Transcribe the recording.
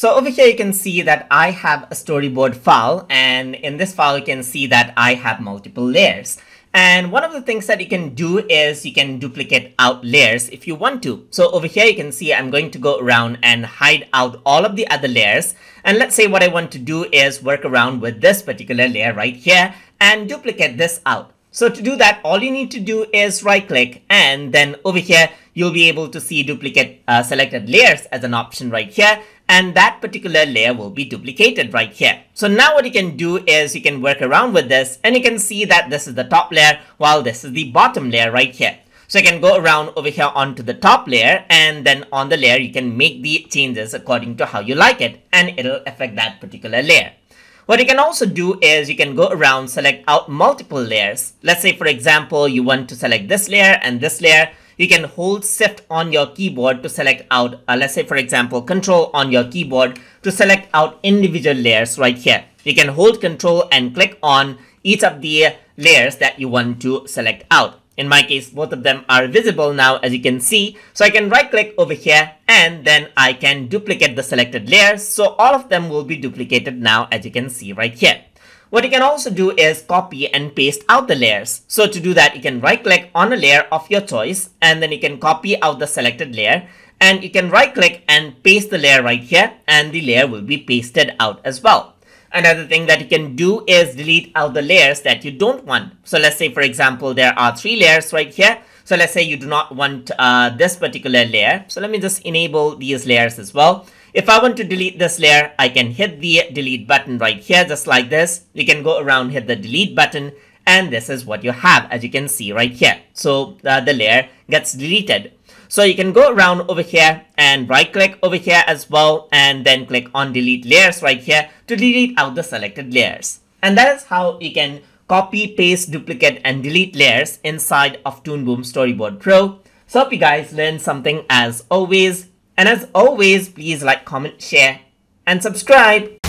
So over here, you can see that I have a storyboard file, and in this file, you can see that I have multiple layers. And one of the things that you can do is you can duplicate out layers if you want to. So over here, you can see I'm going to go around and hide out all of the other layers. And let's say what I want to do is work around with this particular layer right here and duplicate this out. So to do that, all you need to do is right click, and then over here, you'll be able to see duplicate selected layers as an option right here. And that particular layer will be duplicated right here. So now what you can do is you can work around with this, and you can see that this is the top layer while this is the bottom layer right here. So you can go around over here onto the top layer, and then on the layer, you can make the changes according to how you like it, and it'll affect that particular layer. What you can also do is you can go around, select out multiple layers. Let's say, for example, you want to select this layer and this layer. You can hold shift on your keyboard to select out, let's say for example, control on your keyboard to select out individual layers right here. You can hold control and click on each of the layers that you want to select out. In my case, both of them are visible now, as you can see. So I can right click over here, and then I can duplicate the selected layers. So all of them will be duplicated now, as you can see right here. What you can also do is copy and paste out the layers. So to do that, you can right click on a layer of your choice, and then you can copy out the selected layer, and you can right click and paste the layer right here, and the layer will be pasted out as well. Another thing that you can do is delete out the layers that you don't want. So let's say, for example, there are 3 layers right here. So let's say you do not want this particular layer. So let me just enable these layers as well. If I want to delete this layer, I can hit the delete button right here, just like this. You can go around, hit the delete button, and this is what you have, as you can see right here. So the layer gets deleted. So you can go around over here and right click over here as well, and then click on delete layers right here to delete out the selected layers. And that is how you can copy, paste, duplicate, and delete layers inside of Toon Boom Storyboard Pro. So hope you guys learned something as always. And as always, please like, comment, share, and subscribe.